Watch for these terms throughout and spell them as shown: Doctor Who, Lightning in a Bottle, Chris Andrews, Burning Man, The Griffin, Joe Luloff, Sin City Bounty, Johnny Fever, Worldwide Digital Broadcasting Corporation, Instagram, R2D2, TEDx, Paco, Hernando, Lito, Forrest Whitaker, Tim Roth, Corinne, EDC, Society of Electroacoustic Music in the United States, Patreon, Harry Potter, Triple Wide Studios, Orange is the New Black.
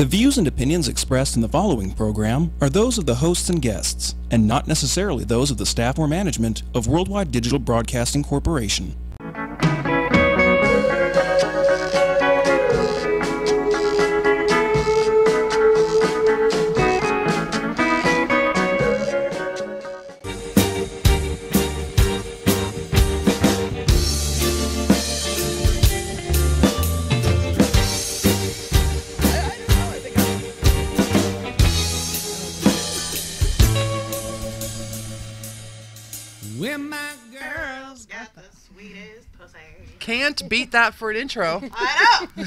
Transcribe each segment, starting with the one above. The views and opinions expressed in the following program are those of the hosts and guests, and not necessarily those of the staff or management of Worldwide Digital Broadcasting Corporation. Can't beat that for an intro. I know.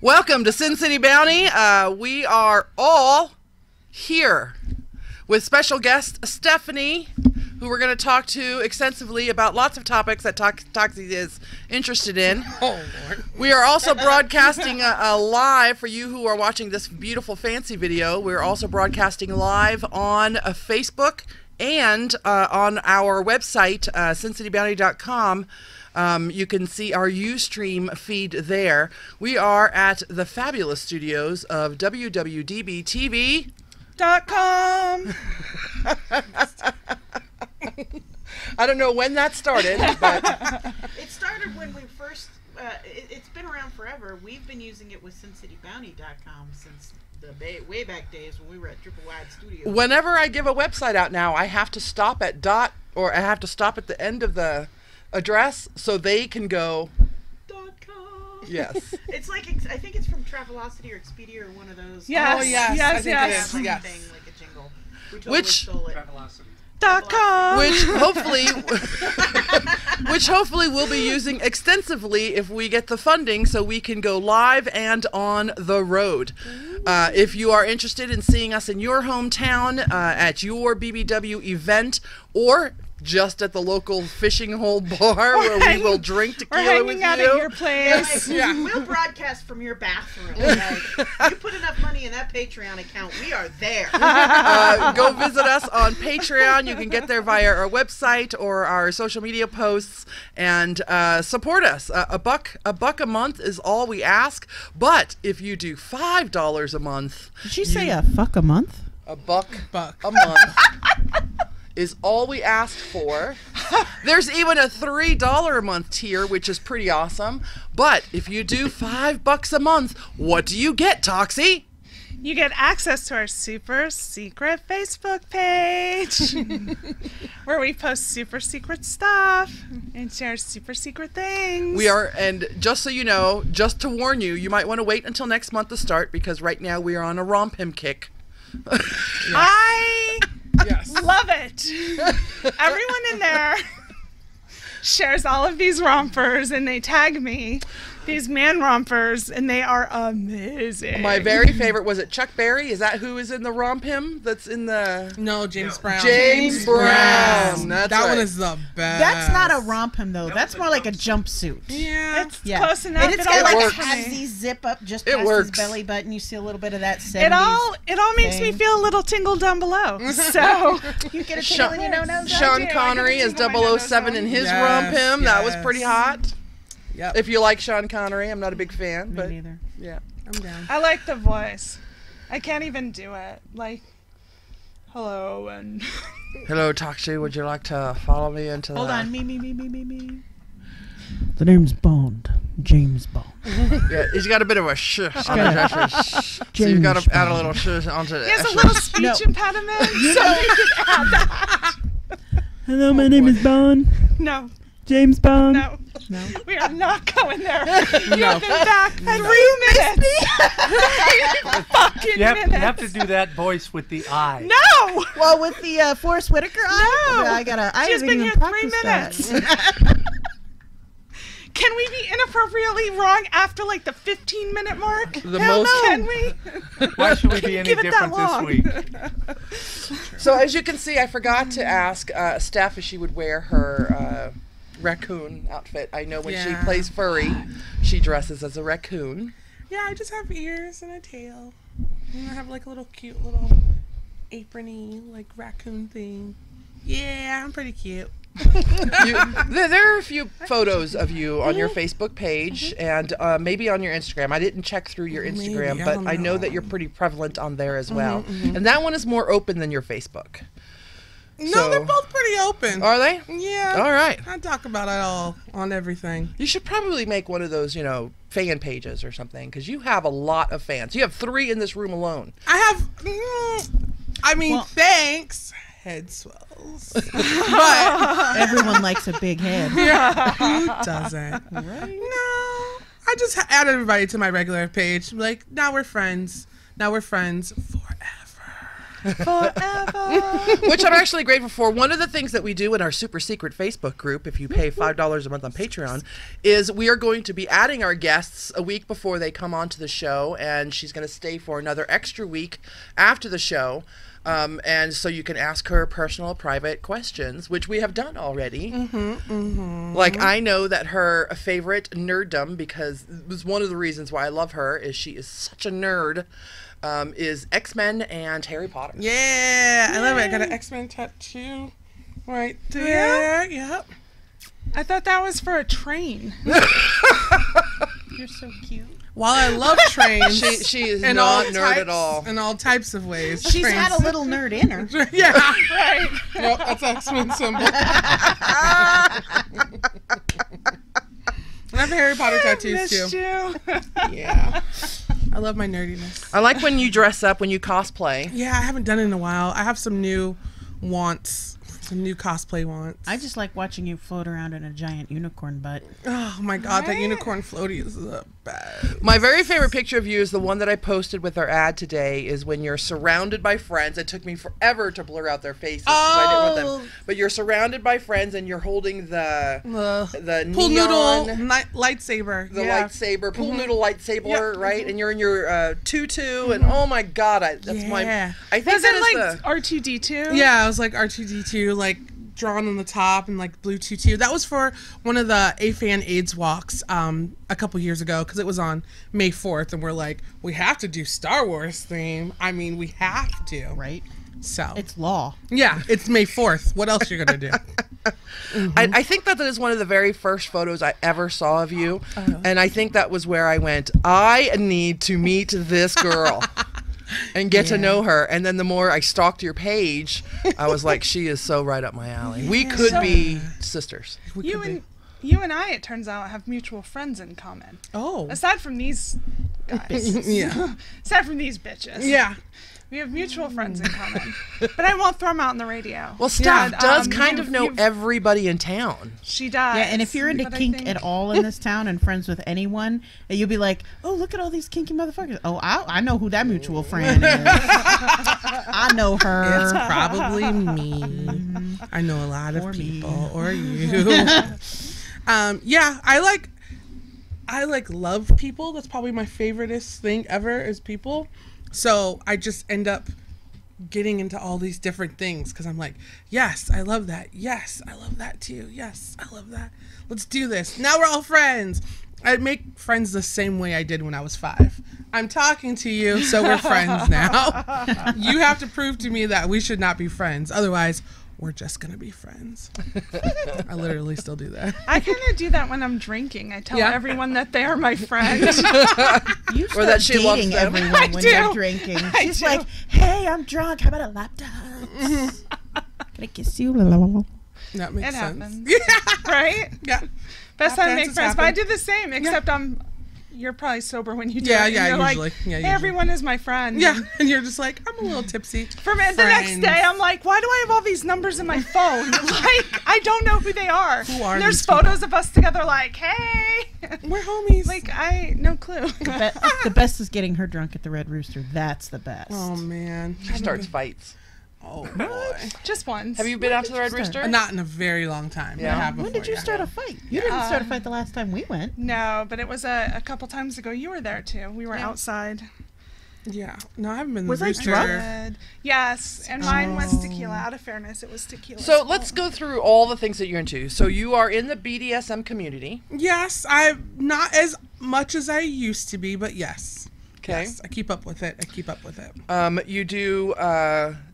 Welcome to Sin City Bounty. We are all here with special guest Stephanie, who we're going to talk to extensively about lots of topics that Toxie is interested in. Oh, Lord. We are also broadcasting live for you who are watching this beautiful fancy video. We're also broadcasting live on Facebook and on our website, sincitybounty.com. You can see our Ustream feed there. We are at the fabulous studios of www.dbtv.com. I don't know when that started, but it started when we first. It's been around forever. We've been using it with sincitybounty.com since the way back days when we were at Triple Wide Studios. Whenever I give a website out now, I have to stop at dot, or I have to stop at the end of the address so they can go .com. Yes. It's like, I think it's from Travelocity or Expedia or one of those. Yes, oh, yes, yes, yes. Like yes. Thing, like a jingle. We totally stole it. Travelocity.com. Which hopefully, we'll be using extensively if we get the funding, so we can go live and on the road. If you are interested in seeing us in your hometown at your BBW event, or just at the local fishing hole bar where we will drink tequila with you. We're hanging out at your place. Yeah, yeah. We'll broadcast from your bathroom. Like, you put enough money in that Patreon account, we are there. Go visit us on Patreon. You can get there via our website or our social media posts, and support us. A buck a month is all we ask. But if you do $5 a month, did you say a fuck a month? A buck a month. Is all we asked for. There's even a $3 a month tier, which is pretty awesome. But if you do $5 a month, what do you get, Toxie? You get access to our super secret Facebook page where we post super secret stuff and share super secret things. We are, and just so you know, just to warn you, you might want to wait until next month to start, because right now we are on a romp him kick. Yes. Yes. Love it. Everyone in there shares all of these rompers, and they tag me, these man rompers, and they are amazing. My very favorite was it Chuck Berry? Is that who is in the romp him? That's in the no James Brown. James Brown. That's that right. One is the best. That's not a romp him though. That's more like a jumpsuit. Yeah, it's close enough. And it's got like a halfsy zip up just past his belly button. You see a little bit of that. It all makes me feel a little tingle down below. So you get a tingle in your no-nose. Sean Connery is 007 in his romp him. That was pretty hot. Yep. If you like Sean Connery, I'm not a big fan. Me neither. Yeah, I'm down. I like the voice. I can't even do it. Like, hello and. Hello, Toxie. Would you like to follow me into? Hold on, me. The name's Bond, James Bond. Yeah, he's got a bit of a sh. So you've got to add a little sh onto it. He has a little speech impediment, so you can add that. Hello, my name is Bond. No. James Bond. No. We are not going there. You've been back 3 minutes. Fucking minutes. You have to do that voice with the eye. No. Well, with the Forrest Whitaker eye. No. She's been here 3 minutes. Can we be inappropriately wrong after like the 15-minute mark? Can we? Why should we be any different this week? So as you can see, I forgot to ask Steph if she would wear her. Raccoon outfit. I know when she plays furry, she dresses as a raccoon. Yeah, I just have ears and a tail. And I have like a little cute little aprony like raccoon thing. Yeah, I'm pretty cute. There are a few photos of you on your Facebook page and maybe on your Instagram. I didn't check through your Instagram, maybe, but I know that you're pretty prevalent on there as well. And that one is more open than your Facebook. No, so, they're both pretty open. Are they? Yeah. All right. I talk about it all on everything. You should probably make one of those, you know, fan pages or something, because you have a lot of fans. You have 3 in this room alone. I have, I mean, well, thanks. Head swells. But everyone likes a big head. Yeah. Who doesn't? Right? No. I just add everybody to my regular page. Like, now we're friends. Now we're friends forever. Which I'm actually grateful for. One of the things that we do in our super secret Facebook group, if you pay $5 a month on Patreon, is we are going to be adding our guests a week before they come onto the show, and she's going to stay for another extra week after the show. And so you can ask her personal, private questions, which we have done already. Like, I know that her favorite nerddom, because it was one of the reasons why I love her, is she is such a nerd, is X Men and Harry Potter. Yeah, I love it. I got an X Men tattoo right there. Yep. I thought that was for a train. You're so cute. While I love trains, she is not nerd at all. In all types of ways. She's had a little nerd in her. Yeah. Right. Well, that's an X-Men symbol. I have Harry Potter tattoos, too. Yeah. I love my nerdiness. I like when you dress up, when you cosplay. Yeah, I haven't done it in a while. I have some new wants. Some new cosplay wants. I just like watching you float around in a giant unicorn butt. Oh my god, that unicorn floaty is the best. My very favorite picture of you is the one that I posted with our ad today, is when you're surrounded by friends. It took me forever to blur out their faces because I didn't want them. But you're surrounded by friends and you're holding the pool neon noodle lightsaber. The lightsaber, pool noodle lightsaber, right? And you're in your tutu and oh my god, I think that like R2D2? Yeah, I was like R2D2. Like drawn on the top and like blue tutu. That was for one of the AFAN AIDS walks a couple years ago, because it was on May 4th and we're like, we have to do Star Wars theme. I mean, we have to. Right. So it's law. Yeah, it's May 4th. What else you're gonna do? I think that is one of the very first photos I ever saw of you, and I think that was where I went, I need to meet this girl. And get to know her. And then the more I stalked your page, I was like, she is so right up my alley. We could be sisters. You and I, it turns out, have mutual friends in common. Oh. Aside from these guys. Aside from these bitches. Yeah. We have mutual friends in common. But I won't throw them out on the radio. Well, Steph does kind of know everybody in town. She does. Yeah, and if you're into kink at all in this town and friends with anyone, you'll be like, oh, look at all these kinky motherfuckers. Oh, I know who that mutual friend is. I know her. It's probably me. I know a lot of people. Or you. Yeah, I love people. That's probably my favoriteest thing ever is people. So I just end up getting into all these different things because I'm like, yes, I love that. Yes, I love that too. Yes, I love that. Let's do this. Now we're all friends. I make friends the same way I did when I was 5. I'm talking to you, so we're friends now. You have to prove to me that we should not be friends. Otherwise, we're just going to be friends. I literally still do that. I kind of do that when I'm drinking. I tell everyone that they are my friend. You or that she loves them. I when do. You're drinking. She's like, hey, I'm drunk. How about a lap dance? Can I kiss you? That makes sense. Happens. Yeah. Right? Yeah. Best time to make friends. But I do the same, except you're probably sober when you do it. Yeah, you're usually. Like, usually. Hey, everyone is my friend. Yeah, and you're just like, I'm a little tipsy. The next day, I'm like, why do I have all these numbers in my phone? Like, I don't know who they are. Who are there's photos people? Of us together like, hey. We're homies. Like, no clue. The best is getting her drunk at the Red Rooster. That's the best. Oh, man. She starts fights. Oh, boy. Just once. Have you been out to the Red Rooster? Not in a very long time. Yeah. I have before, when did you start a fight? You didn't start a fight the last time we went. No, but it was a couple times ago. You were there, too. We were outside. Yeah. No, I haven't been to the Rooster. Was I drunk? Yes, and mine was tequila. Out of fairness, it was tequila. So let's go through all the things that you're into. So you are in the BDSM community. Yes. I'm not as much as I used to be, but yes. Okay. Yes, I keep up with it.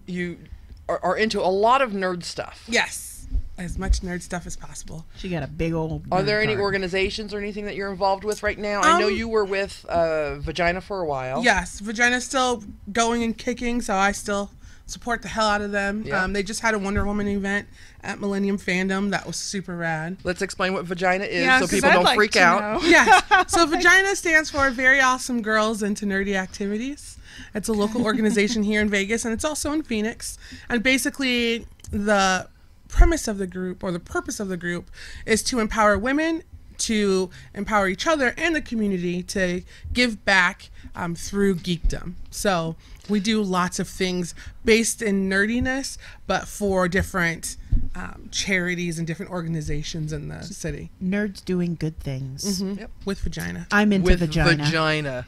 You are into a lot of nerd stuff. Yes. as much nerd stuff as possible. She got a big old nerd. Are there any organizations or anything that you're involved with right now? I know you were with Vagina for a while. Yes, Vagina's still going and kicking, so I still support the hell out of them. Yeah. They just had a Wonder Woman event at Millennium Fandom. That was super rad. Let's explain what Vagina is so people don't freak out. Yeah. So Vagina stands for Very Awesome Girls Into Nerdy Activities. It's a local organization here in Vegas, and it's also in Phoenix. And basically the premise of the group, or the purpose of the group, is to empower women, to empower each other and the community, to give back through geekdom. So we do lots of things based in nerdiness, but for different charities and different organizations in the city. Nerds doing good things. Mm-hmm. Yep. With Vagina. I'm into Vagina. Vagina.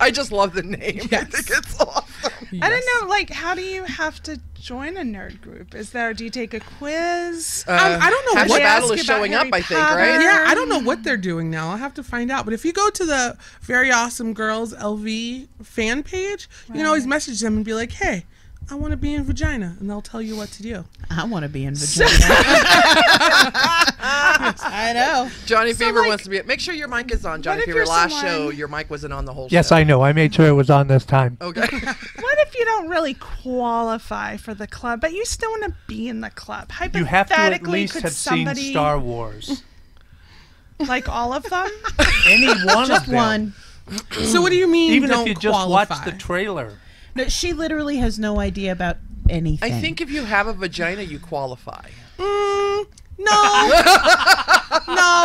I just love the name. Yes. I think it's awesome. Yes. I don't know, like, how do you have to join a nerd group? Is there, do you take a quiz? I don't know what battle is showing up, I think, right? Yeah, I don't know what they're doing now. I'll have to find out. But if you go to the Very Awesome Girls LV fan page, you can always message them and be like, hey, I want to be in Vagina, and they'll tell you what to do. I want to be in Vagina. I know. Johnny Fever wants to be. Make sure your mic is on, Johnny Fever. Last show, your mic wasn't on the whole show. Yes, I know. I made sure it was on this time. Okay. What if you don't really qualify for the club, but you still want to be in the club? Hypothetically, you have to at least have seen Star Wars. Like all of them? Any one of them. Just one. So what do you mean? Even if you just watch the trailer. No, she literally has no idea about anything. I think if you have a vagina, you qualify. No. No,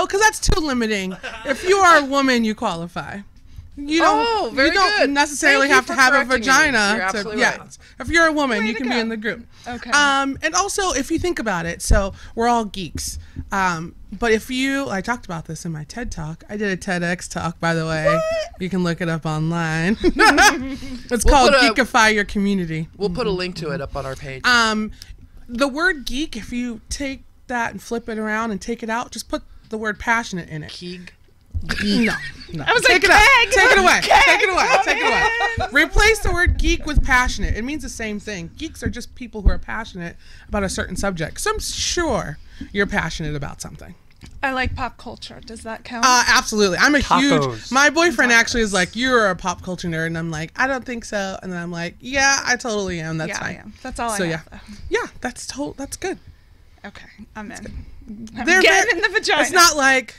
because that's too limiting. If you are a woman, you qualify. You don't, necessarily have to have a vagina. So, right. If you're a woman, you can be in the group. Okay. And also, if you think about it, so we're all geeks. But if you, I talked about this in my TED Talk. I did a TEDx Talk, by the way. What? You can look it up online. It's called Geekify Your Community. We'll put a link to it up on our page. The word geek, if you take that and flip it around and take it out, just put the word passionate in it. Keeg. No, no. I was like, take it away. Replace the word geek with passionate. It means the same thing. Geeks are just people who are passionate about a certain subject. So I'm sure you're passionate about something. I like pop culture. Does that count? Absolutely. I'm a huge. My boyfriend actually is like, you're a pop culture nerd, and I'm like, I don't think so. And then I'm like, yeah, I totally am. That's fine. I am. That's all. So that's good. Okay, I'm in. They're getting in the vagina. It's not like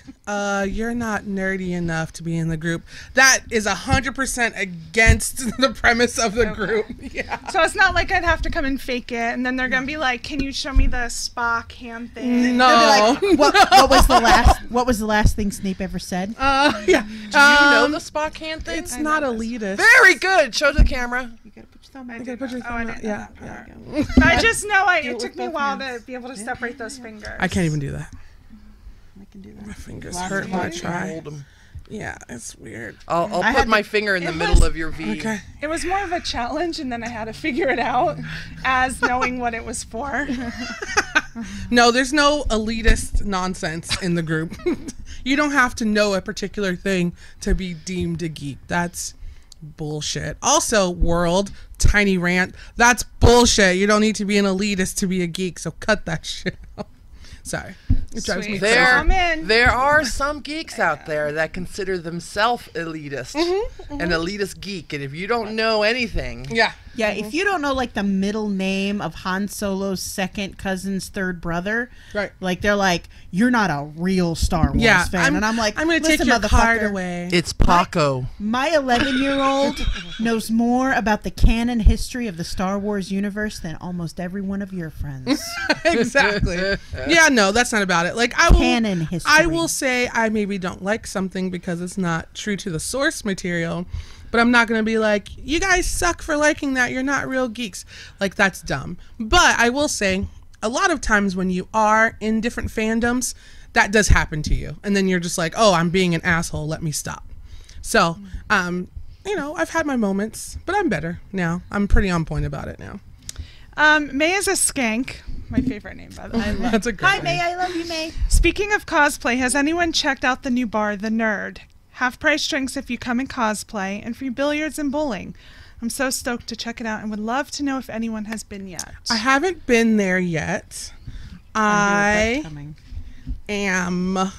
you're not nerdy enough to be in the group. That is 100% against the premise of the group. Yeah. So it's not like I'd have to come and fake it, and then they're gonna be like, "Can you show me the Spock hand thing?" No. They'll be like, what was the last? What was the last thing Snape ever said? Yeah. Do you know the Spock hand thing? It's not elitist. Very good. Show to the camera. You gotta put your thumb out. I just know it took me a while to be able to separate those fingers. I can't even do that. I can do that. My fingers hurt when I try. Yeah, it's weird. I'll put my finger in the middle of your V. Okay. It was more of a challenge, and then I had to figure it out as knowing what it was for. No, there's no elitist nonsense in the group. You don't have to know a particular thing to be deemed a geek. That's bullshit. Also, tiny rant. That's bullshit. You don't need to be an elitist to be a geek, so cut that shit out. Sorry. It drives me crazy. There are some geeks out there that consider themselves elitist, an elitist geek, and if you don't know anything, if you don't know like the middle name of Han Solo's second cousin's third brother, like they're like, you're not a real Star Wars fan, and I'm like, I'm going to take your card away. It's Paco. My 11-year-old knows more about the canon history of the Star Wars universe than almost every one of your friends. Exactly. Yeah, no, that's not about it. Like I will say I maybe don't like something because it's not true to the source material, but I'm not going to be like, you guys suck for liking that. You're not real geeks. Like, that's dumb. But I will say a lot of times when you are in different fandoms, that does happen to you. And then you're just like, oh, I'm being an asshole. Let me stop. So, you know, I've had my moments, but I'm better now. I'm pretty on point about it now. May is a skank. My favorite name, by the way. That's a great name. Hi, May. I love you, May. Speaking of cosplay, has anyone checked out the new bar, The Nerd? Half-price drinks if you come in cosplay, and free billiards and bowling. I'm so stoked to check it out and would love to know if anyone has been yet. I haven't been there yet. I am.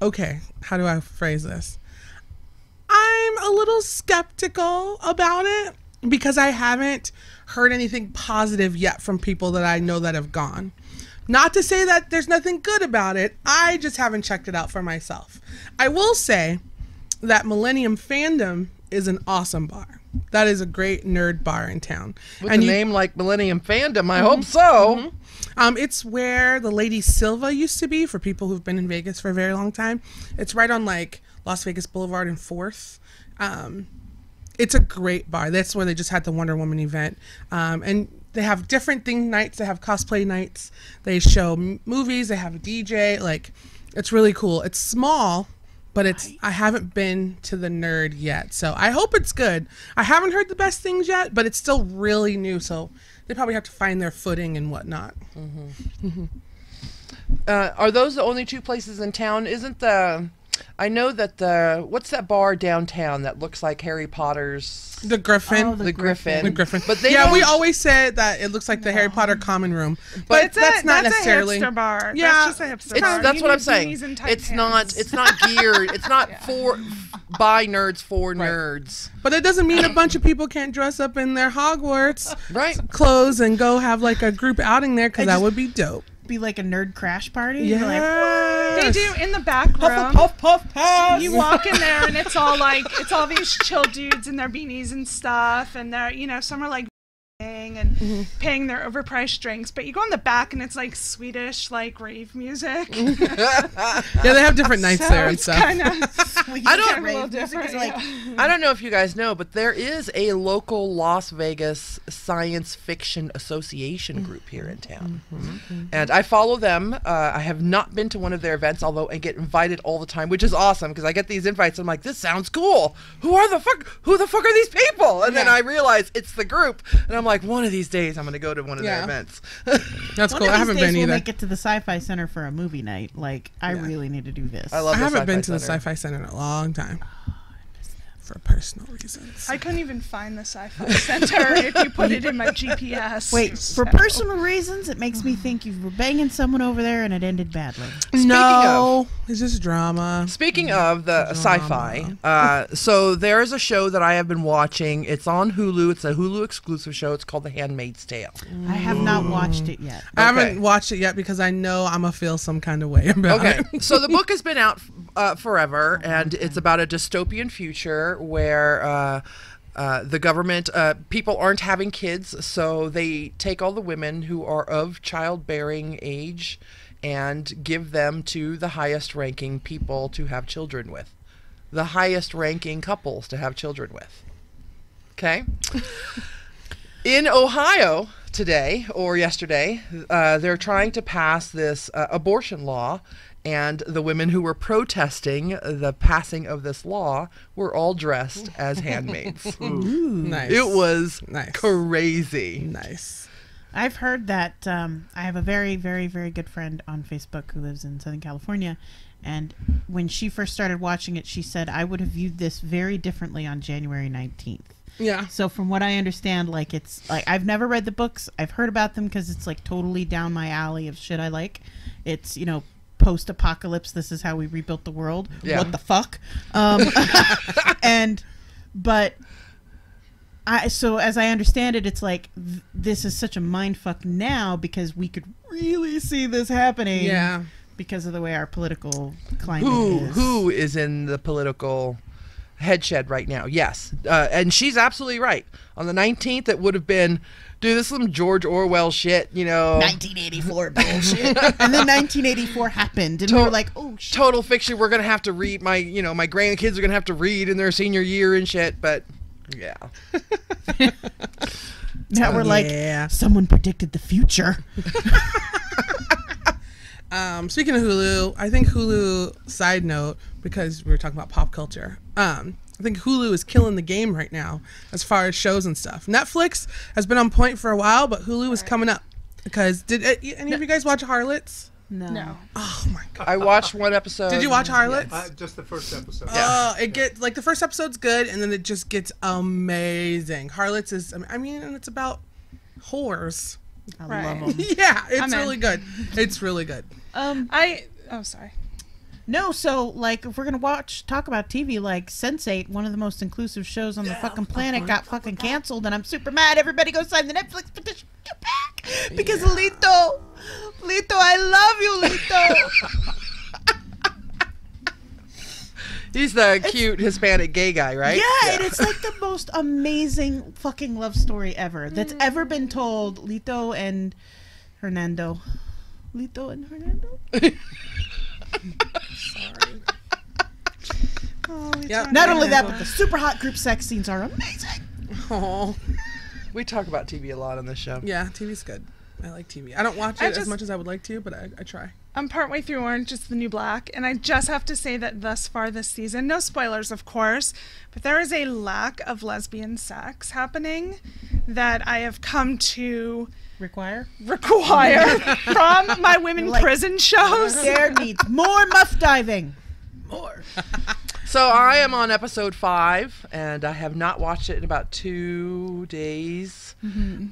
Okay, how do I phrase this? I'm a little skeptical about it because I haven't heard anything positive yet from people that I know that have gone. Not to say that there's nothing good about it. I just haven't checked it out for myself. I will say that Millennium Fandom is an awesome bar. That is a great nerd bar in town. With and a name like Millennium Fandom, I hope so. It's where the Lady Silva used to be, for people who've been in Vegas for a very long time. It's right on like Las Vegas Boulevard and 4th. It's a great bar. That's where they just had the Wonder Woman event. And they have different thing nights. They have cosplay nights. They show movies. They have a DJ. Like, it's really cool. It's small, but it's, I haven't been to the Nerd yet, so I hope it's good. I haven't heard the best things yet, but it's still really new, so they probably have to find their footing and whatnot. Are those the only two places in town? Isn't the, I know that the, what's that bar downtown that looks like Harry Potter's? The Griffin. Oh, the Griffin. The Griffin. But they we always said that it looks like the Harry Potter common room. But it's that's not that's necessarily a hipster bar. Yeah. That's just a hipster bar. That's what I'm saying. It's not geared. It's not for by nerds for nerds. But it doesn't mean a bunch of people can't dress up in their Hogwarts clothes and go have like a group outing there, because that would be dope. Be like a nerd crash party. Yeah. Like, they do in the back room. Puff. You walk in there and it's all like, it's all these chill dudes in their beanies and stuff, and they're, you know, some are like and paying their overpriced drinks, but you go in the back and it's like Swedish like rave music. Yeah, they have different nights so there and stuff. I don't know if you guys know, but there is a local Las Vegas Science Fiction Association group here in town, and I follow them. I have not been to one of their events, although I get invited all the time, which is awesome because I get these invites and I'm like, this sounds cool. Who the fuck are these people? And then I realize it's the group, and I'm like, one of these days I'm going to go to one of their events. That's cool. I haven't been either. Make it to the Sci-Fi Center for a movie night. Like, I really need to do this. I haven't been to the Sci-Fi Center in a long time. Oh, I miss that. For personal reasons. I couldn't even find the Sci-Fi Center if you put it in my GPS. Wait, for personal reasons, it makes me think you were banging someone over there and it ended badly. It's just drama. Speaking of the sci-fi, so there is a show that I have been watching. It's on Hulu. It's a Hulu exclusive show. It's called The Handmaid's Tale. I have not watched it yet. I haven't watched it yet because I know I'm going to feel some kind of way about it. So the book has been out forever, and it's about a dystopian future where... the government, people aren't having kids, so they take all the women who are of childbearing age and give them to the highest ranking people to have children with. The highest ranking couples to have children with. Okay? In Ohio today, or yesterday, they're trying to pass this abortion law, and the women who were protesting the passing of this law were all dressed as handmaids. Ooh. Nice. It was crazy. Nice. I've heard that. I have a very, very, very good friend on Facebook who lives in Southern California, and when she first started watching it, she said, I would have viewed this very differently on January 19th. Yeah. So from what I understand, like, it's like, I've never read the books. I've heard about them because it's like totally down my alley of shit I like. It's, you know, post-apocalypse, this is how we rebuilt the world. Yeah. What the fuck? So as I understand it, it's like this is such a mindfuck now because we could really see this happening. Yeah. Because of the way our political climate is. Who is in the political headshed right now? Yes. And she's absolutely right. On the 19th, it would have been, dude, this is some George Orwell shit, you know. 1984 bullshit. And then 1984 happened, and we were like, oh, shit. Total fiction. We're going to have to read. My, you know, my grandkids are going to have to read in their senior year and shit, but yeah. Now we're like, someone predicted the future. Speaking of Hulu, I think Hulu, side note, because we were talking about pop culture, I think Hulu is killing the game right now as far as shows and stuff. Netflix has been on point for a while, but Hulu is coming up. Because did any of you guys watch Harlots? No. Oh my god. I watched one episode. Did you watch Harlots? Just the first episode. Oh, it gets like the first episode's good, and then it just gets amazing. Harlots is, I mean, and it's about whores. I love them. Yeah, it's really good. It's really good. Oh, sorry. No, so, like, if we're going to talk about TV, like, Sense8, one of the most inclusive shows on the fucking planet, got fucking canceled, and I'm super mad. Everybody go sign the Netflix petition. Get back! Because Lito, I love you, Lito. He's the cute Hispanic gay guy, right? Yeah, and it's, like, the most amazing fucking love story ever that's ever been told. Lito and Hernando. Lito and Hernando? Sorry. Oh, yep. Not only that, but the super hot group sex scenes are amazing. Oh, we talk about TV a lot on this show. Yeah, TV's good. I like TV. I don't watch it as much as I would like to, but I try. I'm partway through Orange Is the New Black, and I just have to say that thus far this season, no spoilers, of course, but there is a lack of lesbian sex happening that I have come to require from my women prison shows. There needs more muff diving. More. So I am on episode 5, and I have not watched it in about 2 days.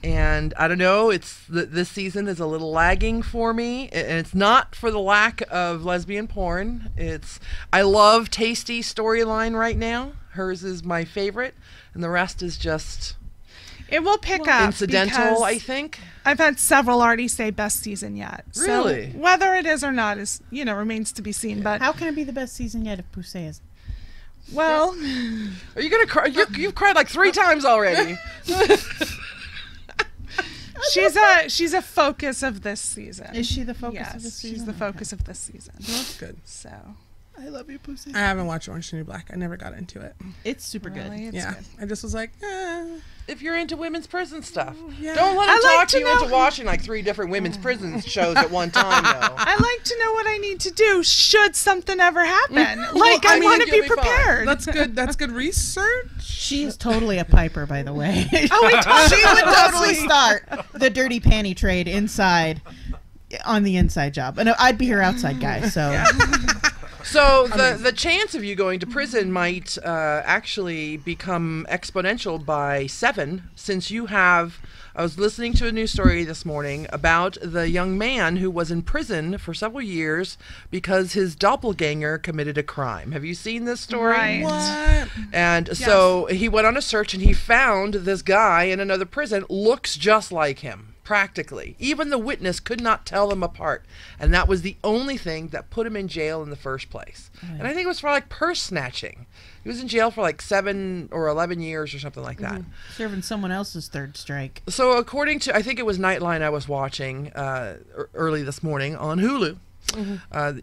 And I don't know, this season is a little lagging for me, and it's not for the lack of lesbian porn. I love Tasty storyline right now. Hers is my favorite, and the rest is just... It will pick up. Incidental, I think. I've had several already say best season yet. Really? So whether it is or not is, you know, remains to be seen. Yeah. But how can it be the best season yet if Poussey isn't? Well, are you gonna cry? You've cried like 3 times already. she's a focus of this season. Is she the focus of this season? Yes, she's the focus of this season. Well, that's good. So. I love you, Poussey. I haven't watched Orange Is the New Black. I never got into it. It's super good. It's good. I just was like, if you're into women's prison stuff, don't let them talk you into watching like 3 different women's prison shows at one time, though. I like to know what I need to do should something ever happen. I want to be prepared. That's good. That's good research. She is totally a piper, by the way. She would totally start the dirty panty trade inside, on the inside job. And I'd be her outside guy, so... Yeah. So the chance of you going to prison might actually become exponential by 7, since you have... I was listening to a news story this morning about the young man who was in prison for several years because his doppelganger committed a crime. Have you seen this story? Right. What? And so he went on a search and he found this guy in another prison, looks just like him. Practically. Even the witness could not tell them apart. And that was the only thing that put him in jail in the first place. Right. And I think it was for like purse snatching. He was in jail for like 7 or 11 years or something like that. Serving someone else's 3rd strike. So according to, I think it was Nightline I was watching early this morning on Hulu.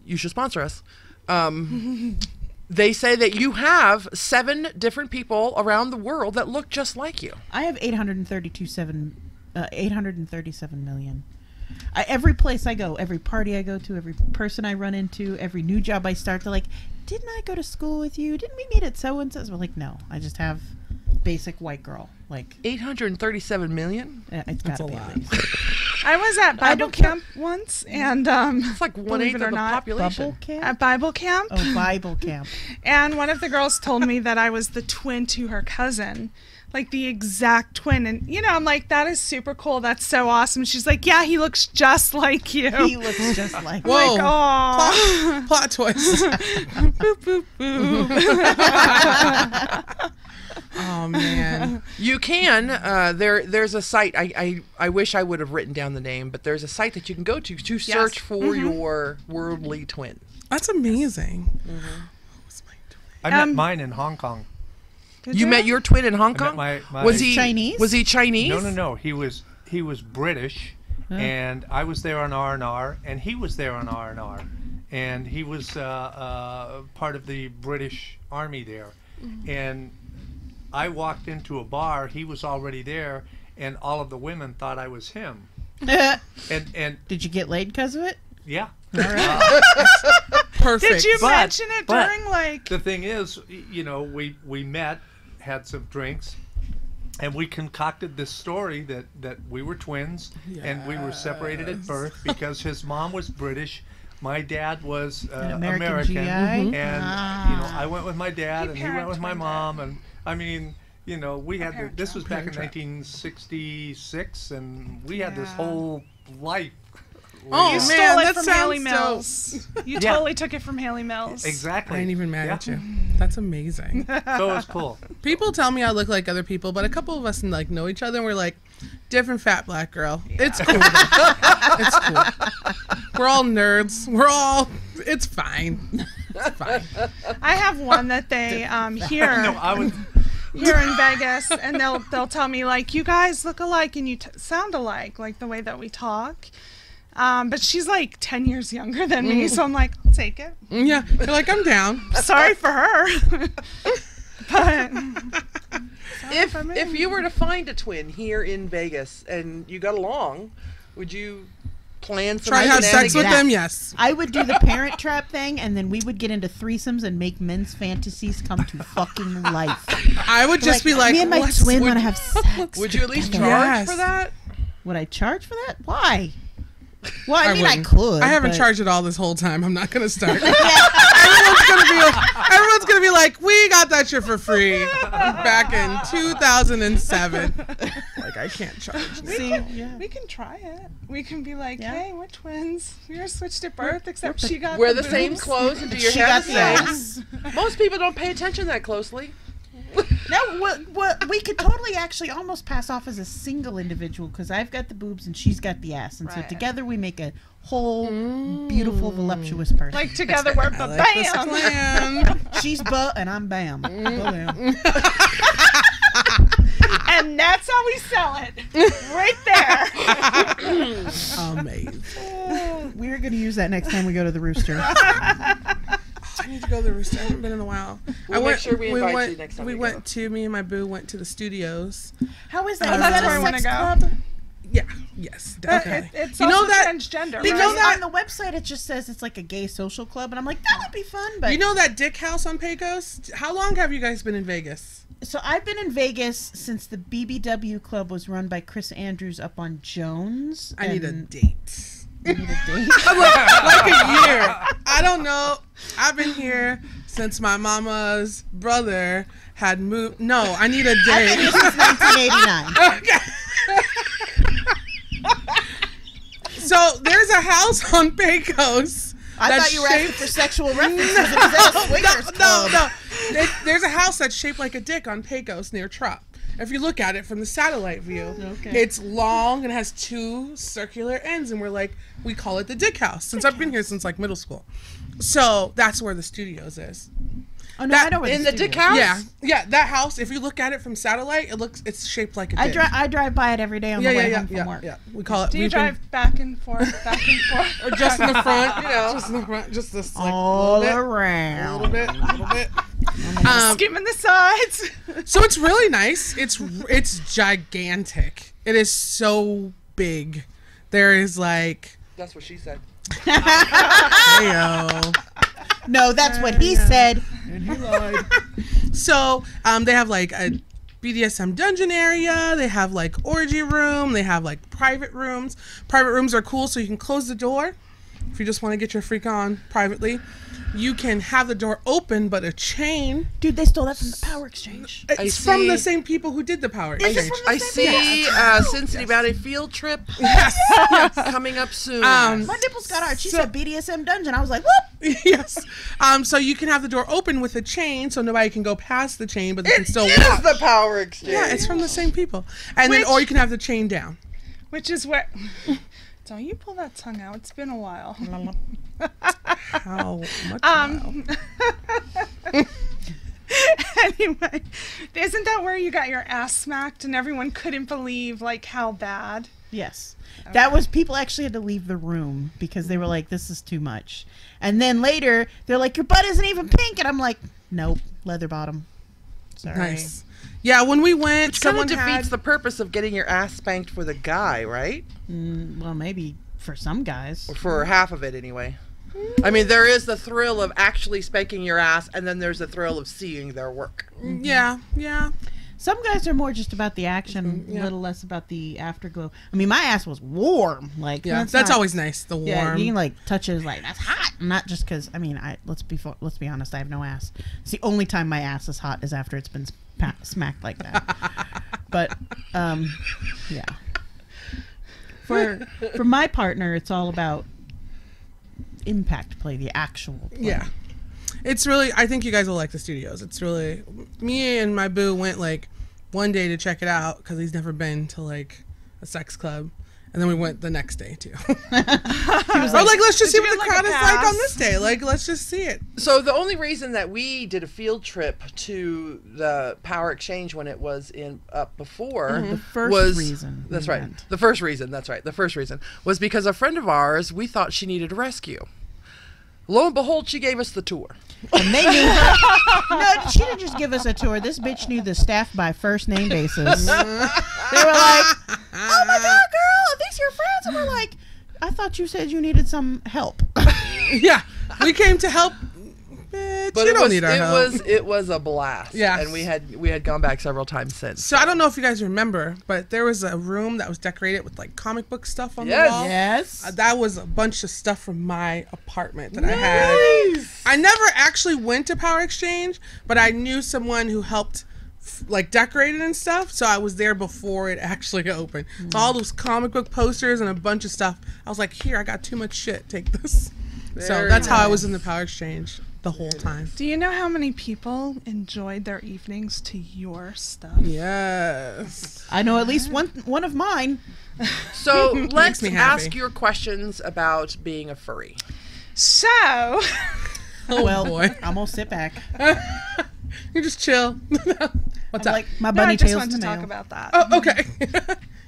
You should sponsor us. They say that you have 7 different people around the world that look just like you. I have 837 million. Every place I go, every party I go to, every person I run into, every new job I start, they're like, didn't I go to school with you? Didn't we meet at so-and-so's? We're like, no, I just have basic white girl. Like 837 million? It's got to be at least. I was at Bible camp once, and it's like 1/8 of the population. At Bible camp? Oh, Bible camp. And one of the girls told me that I was the twin to her cousin. Like the exact twin. And, you know, I'm like, that is super cool. That's so awesome. She's like, yeah, he looks just like you. He looks just like you. Whoa. Like, plot twist. Boop, boop, boop. Oh, man. You can. There's a site. I wish I would have written down the name, but there's a site that you can go to search for your worldly twin. That's amazing. What was my twin? I met mine in Hong Kong. You met your twin in Hong Kong? Was he Chinese? Was he Chinese? No, no, no. He was British, and I was there on R&R, and he was there on R&R, and he was part of the British Army there. And I walked into a bar. He was already there, and all of the women thought I was him. and did you get laid because of it? Yeah. All right. Perfect. Did you mention it during like? The thing is, you know, we met, had some drinks, and we concocted this story that we were twins and we were separated at birth because his mom was British, my dad was American, and you know, I went with my dad and he went with my mom, and I mean, you know, we had the, this was back in 1966, and we had this whole life. Oh, you man, that sounds Haley Mills. You totally took it from Haley Mills. Exactly. I ain't even mad at you. That's amazing. So it was cool. People tell me I look like other people, but a couple of us like know each other, and we're like, different fat black girl. Yeah. It's cool. It's cool. We're all nerds. We're all. It's fine. It's fine. I have one that they hear. No, I was. Here in Vegas, and they'll tell me like, you guys look alike and you sound alike, like the way that we talk. But she's like 10 years younger than me, so I'm like, I'll take it. Yeah, you're like, I'm down. Sorry for her. But if you were to find a twin here in Vegas and you got along, would you plan some try to have sex with them? Yes, I would do the Parent Trap thing, and then we would get into threesomes and make men's fantasies come to fucking life. I would just be like, me and my twin want to have sex. Would you at least charge for that? Would I charge for that? Why? Well, I mean, I could. I haven't charged it all this whole time. I'm not going to start. Everyone's going to be like, we got that shit for free back in 2007. Like, I can't charge. We can try it. We can be like, hey, we're twins. We were switched at birth, except she got wear the same clothes and do your hair the same. Most people don't pay attention that closely. No, what we could totally actually almost pass off as a single individual, because I've got the boobs and she's got the ass, and so together we make a whole beautiful, voluptuous person. Like together we're bam. She's butt and I'm bam. And that's how we sell it, right there. Amazing. We're gonna use that next time we go to the Rooster. I need to go to the Rooster. I haven't been in a while. We went, me and my boo went to the studios. How is that? Oh, that's where I want to go. Yeah. Yes. Definitely. It's you know that transgender. Because right? On the website it just says it's like a gay social club, and I'm like, that would be fun. But you know that Dick House on Pecos? How long have you guys been in Vegas? So I've been in Vegas since the BBW club was run by Chris Andrews up on Jones. I need a date. Like a year. I don't know. I've been here since my mama's brother had moved. No, I need a date. I've been here since 1989. Okay. So there's a house on Pecos. I thought you were asking for sexual references. No. There's a house that's shaped like a dick on Pecos near Trop. If you look at it from the satellite view, it's long and has two circular ends, and we're like, we call it the Dick House since I've been here since like middle school. So that's where the studios is. Oh no, I know where the studios. Dick House. Yeah, yeah, that house. If you look at it from satellite, it looks shaped like a dick. I drive by it every day on the way home from work. Yeah, we call it. Do you drive back and forth, back and forth, or just in the front? You know, just in the front, just this like all around, a little bit. Skimming the sides. So it's really nice. It's gigantic. It is so big. There is like. That's what she said. No, that's what he said. And he lied. So they have like a BDSM dungeon area. They have like orgy room. They have like private rooms. Private rooms are cool, so you can close the door if you just want to get your freak on privately. You can have the door open, but a chain. Dude, they stole that from the Power Exchange. It's from the same people who did the Power Exchange. I see Sin City Bounty Field Trip. Yes. Coming up soon. My nipples got hard. She said BDSM Dungeon. I was like, whoop. Yes. So you can have the door open with a chain, so nobody can go past the chain, but they can still watch. The Power Exchange. Yeah, it's from the same people. And then, or you can have the chain down. Which is where... Don't you pull that tongue out? It's been a while. How much? Anyway, isn't that where you got your ass smacked and everyone couldn't believe like how bad? Yes, that was people actually had to leave the room because they were like, "This is too much." And then later, they're like, "Your butt isn't even pink," and I'm like, "Nope, leather bottom." Sorry. Nice. Yeah, when we went, someone defeats the purpose of getting your ass spanked for the guy, right? Well, maybe for some guys. Or for half of it, anyway. I mean, there is the thrill of actually spanking your ass, and then there's the thrill of seeing their work. Mm-hmm. Yeah, yeah. Some guys are more just about the action, a little less about the afterglow. I mean, my ass was warm. Like, that's not, always nice. The warm, you can like touch it, like that's hot. Not just because. I mean, let's be honest. I have no ass. It's the only time my ass is hot is after it's been smacked like that. But yeah. For my partner, it's all about impact play, the actual play. Yeah. It's really, I think you guys will like the studios. It's really, me and my boo went like one day to check it out because he's never been to like a sex club. And then we went the next day too. He was like, let's just see what the crowd is like on this day. Like, let's just see it. So the only reason that we did a field trip to the Power Exchange when it was in up before the first reason was because a friend of ours, we thought she needed a rescue. Lo and behold, she gave us the tour. And they knew her. No, she didn't just give us a tour. This bitch knew the staff by first name basis. They were like, oh my God, girl, are these your friends? And we're like, I thought you said you needed some help. Yeah, we came to help. Bitch, but you don't need our help. It was a blast. Yeah, and we had gone back several times since. So I don't know if you guys remember, but there was a room that was decorated with like comic book stuff on the wall. Yes, that was a bunch of stuff from my apartment that I had. I never actually went to Power Exchange, but I knew someone who helped like decorate it and stuff. So I was there before it actually opened. So all those comic book posters and a bunch of stuff. I was like, here, I got too much shit. Take this. Very so that's nice. How I was in the Power Exchange the whole time. Do you know how many people enjoyed their evenings to your stuff? Yes. I know at least one of mine. So let's ask your questions about being a furry. So well, boy. I'm gonna sit back. You just chill. What's up? Like my bunny tails. I just wanted to talk about that. Oh, okay.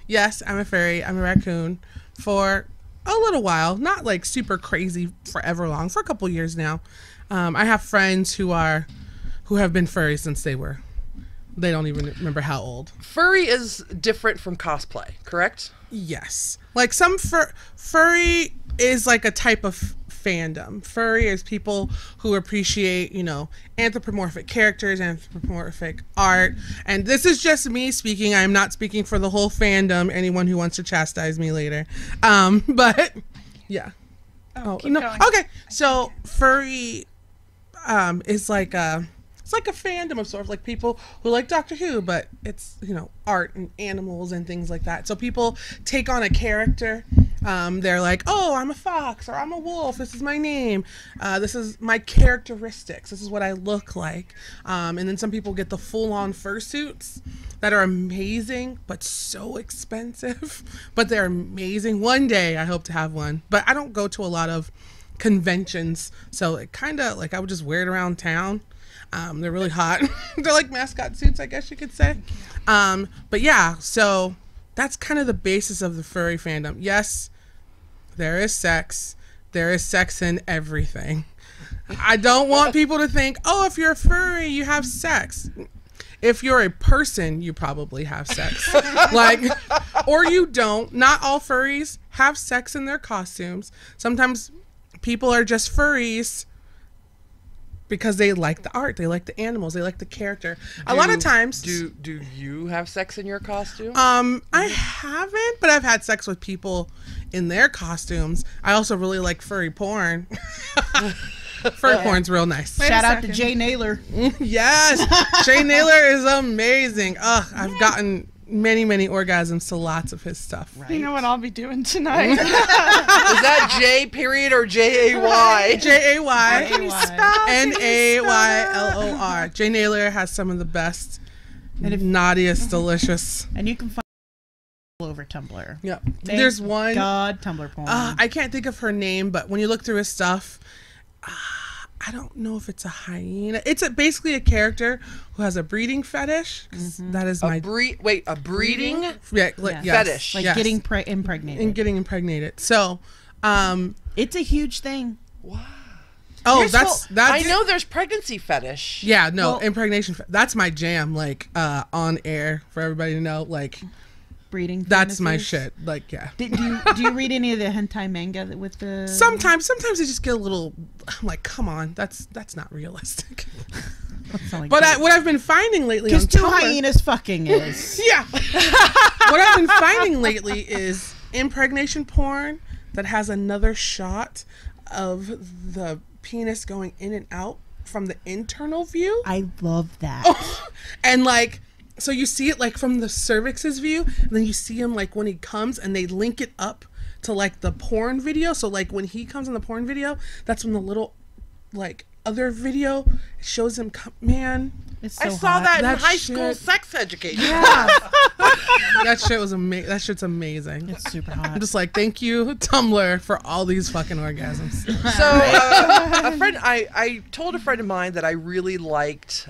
Yes, I'm a furry. I'm a raccoon for a little while. Not like super crazy forever long. For a couple years now. I have friends who have been furry since they don't even remember how old. Furry is different from cosplay, correct? Yes. Like some furry is like a type of fandom. Furry is people who appreciate, you know, anthropomorphic characters, anthropomorphic art. And this is just me speaking. I'm not speaking for the whole fandom. Anyone who wants to chastise me later. But yeah. Oh, no. Okay. So furry is like a fandom of sort, like people who like Doctor Who, but it's, you know, art and animals and things like that. So people take on a character. They're like, oh, I'm a fox, or I'm a wolf. This is my name. This is my characteristics. This is what I look like. And then some people get the full-on fursuits that are amazing, but so expensive. But they're amazing. One day I hope to have one. But I don't go to a lot of conventions, so it kind of like I would just wear it around town. They're really hot. They're like mascot suits, I guess you could say. But yeah, so that's kind of the basis of the furry fandom. Yes, there is sex. There is sex in everything. I don't want people to think, oh, if you're a furry, you have sex. If you're a person, you probably have sex. Like, or you don't. Not all furries have sex in their costumes. Sometimes people are just furries because they like the art, they like the animals, they like the character. A lot of times. Do you have sex in your costume? I haven't, but I've had sex with people in their costumes. I also really like furry porn. Furry porn's real nice. Shout out to Jay Naylor. Yes, Jay Naylor is amazing. Ugh, I've gotten many orgasms to lots of his stuff. Right. You know what I'll be doing tonight? Is that J period or J-A-Y? J-A-Y. Can you spell? N-A-Y-L-O-R. Jay Naylor has some of the best and naughtiest, delicious. And you can find all over Tumblr. Yep. There's one. God, Tumblr porn. I can't think of her name, but when you look through his stuff, I don't know if it's a hyena. It's basically a character who has a breeding fetish. That is my breeding? Yeah, like, yes. Fetish. Like getting impregnated. And getting impregnated. So, it's a huge thing. Wow. Oh, that's I know there's pregnancy fetish. Yeah, no, well, impregnation. That's my jam. Like on air for everybody to know. Like breeding. That's fantasies. My shit. Like yeah. Do you read any of the hentai manga with the? Sometimes I just get a little. I'm like, come on, that's not realistic. But what I've been finding lately, because two hyenas fucking is. Yeah. What I've been finding lately is impregnation porn that has another shot of the penis going in and out from the internal view. I love that. Oh, and like, so you see it like from the cervix's view, and then you see him like when he comes, and they link it up to like the porn video. So like when he comes in the porn video, that's when the little like other video shows him come. Man, it's so I saw hot. That in high school sex education. Yeah. That shit was amazing. That shit's amazing. It's super hot. I'm just like, thank you, Tumblr, for all these fucking orgasms. So a friend, I told a friend of mine that I really liked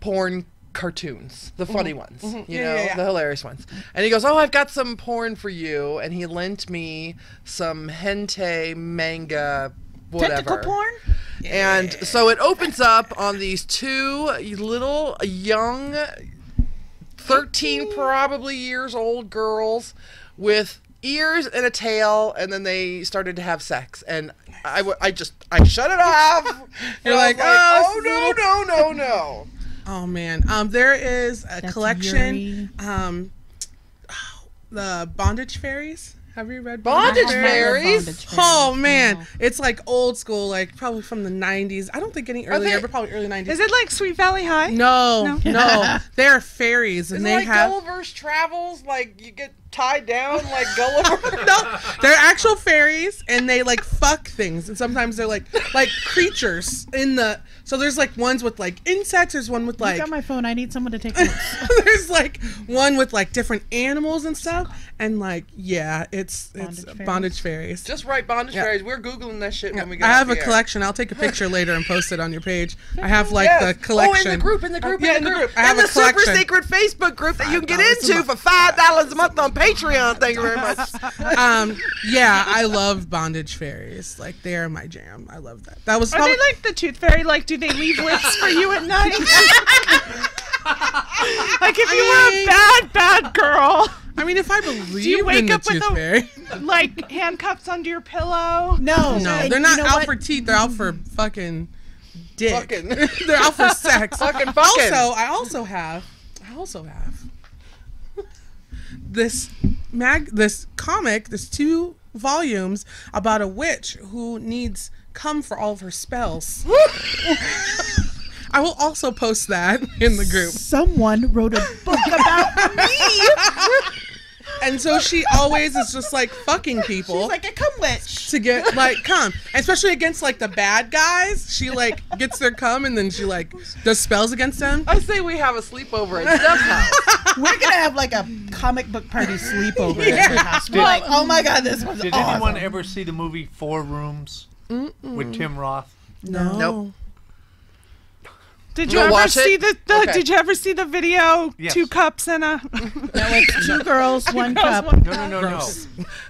porn cartoons, the funny ones, you know, the hilarious ones. And he goes, oh, I've got some porn for you. And he lent me some hentai manga, whatever. Tentacle porn? Yeah. And so it opens up on these two little young, 13 probably years old girls with ears and a tail, and then they started to have sex, and I shut it off. You're like, oh no. Oh man, there is a collection. Yuri. The Bondage Fairies. Have you read Bondage Fairies? Oh man, no. It's like old school, like probably from the 90s. I don't think any earlier, but probably early 90s. Is it like Sweet Valley High? No. They're fairies, and is it like Gulliver's Travels, like you get tied down like Gulliver. No, they're actual fairies, and they like fuck things, and sometimes they're like creatures in the. So there's like ones with like insects. There's one with like. I've got my phone. I need someone to take notes. There's like one with like different animals and stuff, and like it's Bondage Fairies. Just write Bondage Fairies. We're googling that shit when we get. I have a collection. I'll take a picture later and post it on your page. I have like the collection. Oh, in the group. I have and a the collection. Super secret Facebook group that you can get into for $5 a month on Patreon. Thank you very much. Yeah, I love Bondage Fairies. Like they are my jam. I love that. That was. Are they like the Tooth Fairy? Like do they leave lips for you at night? Like if you were a bad girl. I mean, if I believe you wake up with a, like handcuffs under your pillow. No, they're not out for teeth. They're out for fucking dick. They're out for sex. Fucking. Also, I also have. This comic, there's 2 volumes about a witch who needs cum for all of her spells. I will also post that in the group. Someone wrote a book about me. And so she always is just like fucking people. She's like a cum witch. To get like cum. Especially against like the bad guys. She like gets their cum and then she like does spells against them. I say we have a sleepover at Steph's house. We're going to have like a comic book party sleepover at her house. Like, oh my God, this was awesome. Did anyone ever see the movie Four Rooms with Tim Roth? No. Nope. Did you ever see the video? Yes. 2 cups and a. No, it's 2 girls, 1 cup. No.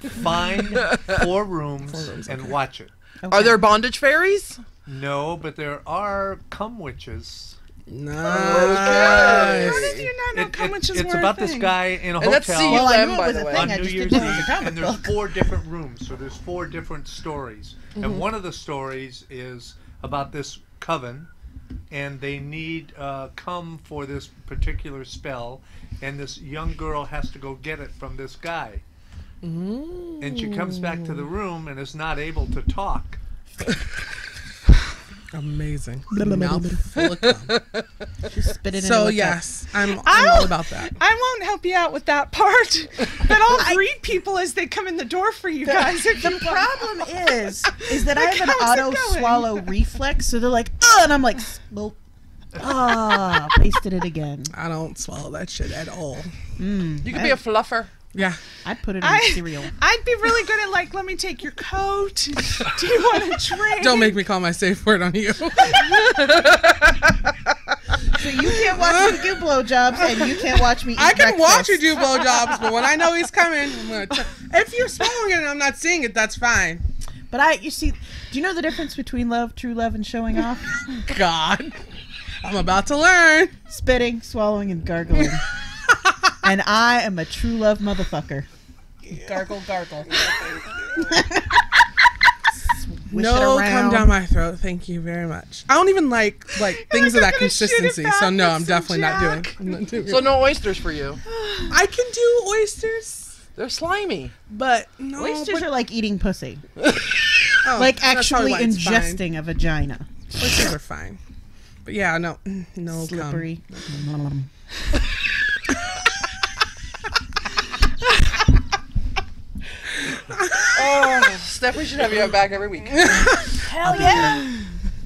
Find Four Rooms and watch it. Okay. Are there Bondage Fairies? No, but there are cum witches. Nice. How did you not know cum witches were a thing? It's about this guy in a hotel on New Year's Eve, and there's 4 different rooms, so there's 4 different stories, and one of the stories is about this coven. And they need cum for this particular spell, and this young girl has to go get it from this guy. Ooh. And she comes back to the room and is not able to talk. Amazing. Mouth full of cum. She spit it in. So yes, I'm all about that. I won't help you out with that part, but I'll greet people as they come in the door for you guys. The problem is that I have an auto swallow reflex, so they're like, oh, and I'm like, well, ah, pasted it again. I don't swallow that shit at all. You could be a fluffer. Yeah, I'd put it in cereal. I'd be really good at like, let me take your coat. Do you want a drink? Don't make me call my safe word on you. So you can't watch me do blowjobs, and you can't watch me eat breakfast. I can watch you do blowjobs, but when I know he's coming, I'm gonna if you're swallowing it and I'm not seeing it, that's fine. But you see, do you know the difference between love, true love, and showing off? God, I'm about to learn. Spitting, swallowing, and gargling. And I am a true love motherfucker. Yeah. Gargle, gargle. No, come down my throat. Thank you very much. I don't even like things of that consistency. So no, I'm definitely not doing. So no oysters for you. I can do oysters. They're slimy, but no. Oysters are like eating pussy. Like actually ingesting a vagina. Voices are fine. But yeah, no slippery. Oh, Steph, we should have you back every week. Hell yeah.